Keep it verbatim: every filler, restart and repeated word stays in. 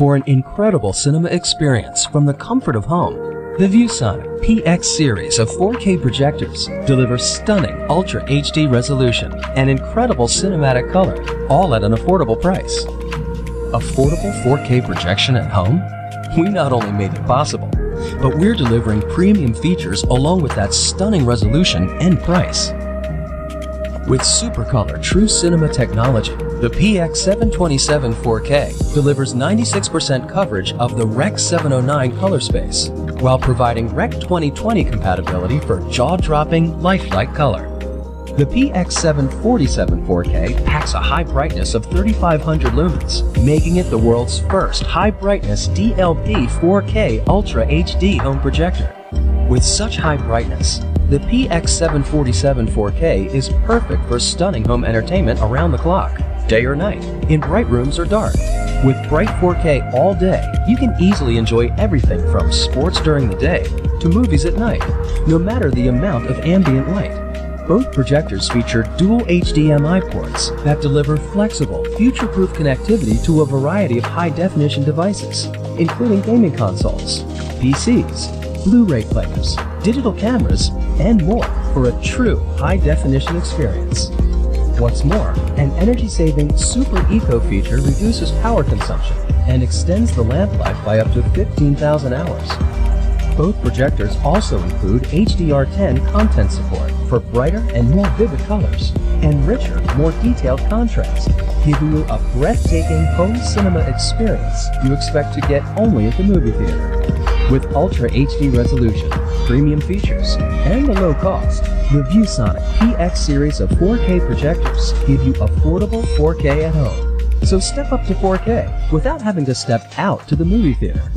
for an incredible cinema experience from the comfort of home. The ViewSonic P X series of four K projectors delivers stunning Ultra H D resolution and incredible cinematic color, all at an affordable price. Affordable four K projection at home? We not only made it possible, but we're delivering premium features along with that stunning resolution and price. With SuperColor True Cinema technology, the P X seven twenty-seven four K delivers ninety-six percent coverage of the Rec seven oh nine color space, while providing Rec twenty twenty compatibility for jaw-dropping, lifelike color. The P X seven forty-seven four K packs a high brightness of thirty-five hundred lumens, making it the world's first high-brightness D L P four K Ultra H D home projector. With such high brightness, the P X seven forty-seven four K is perfect for stunning home entertainment around the clock, day or night, in bright rooms or dark. With bright four K all day, you can easily enjoy everything from sports during the day to movies at night, no matter the amount of ambient light. Both projectors feature dual H D M I ports that deliver flexible, future-proof connectivity to a variety of high-definition devices, including gaming consoles, P Cs, Blu-ray players, digital cameras, and more for a true high-definition experience. What's more, an energy-saving Super Eco feature reduces power consumption and extends the lamp life by up to fifteen thousand hours. Both projectors also include H D R ten content support for brighter and more vivid colors, and richer, more detailed contrast, giving you a breathtaking home cinema experience you expect to get only at the movie theater. With Ultra H D resolution, premium features, and the low cost, the ViewSonic P X series of four K projectors give you affordable four K at home. So step up to four K without having to step out to the movie theater.